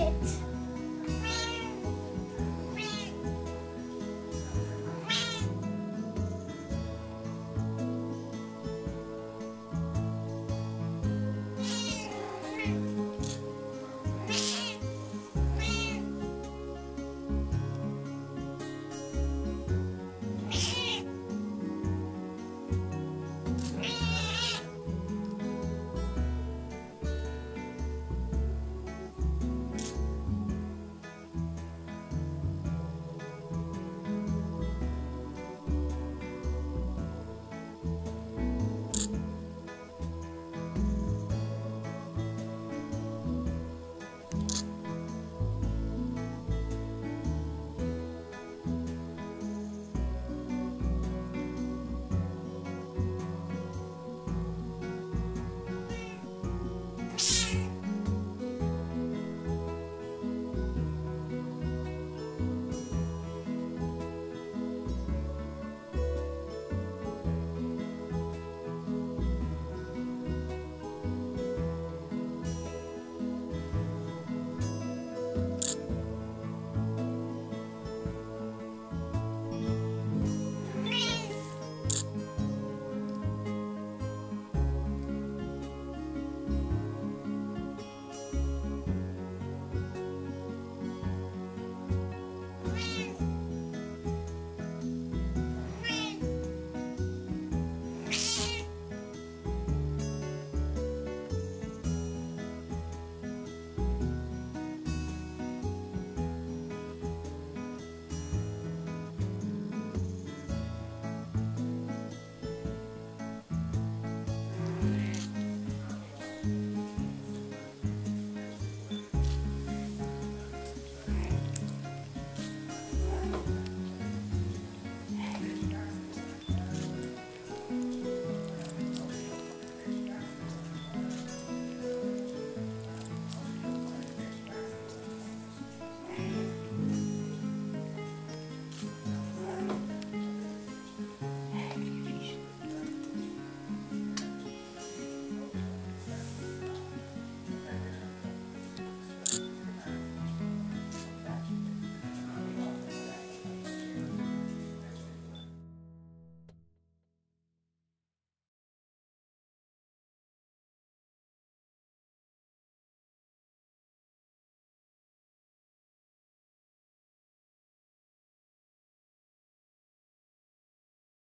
it.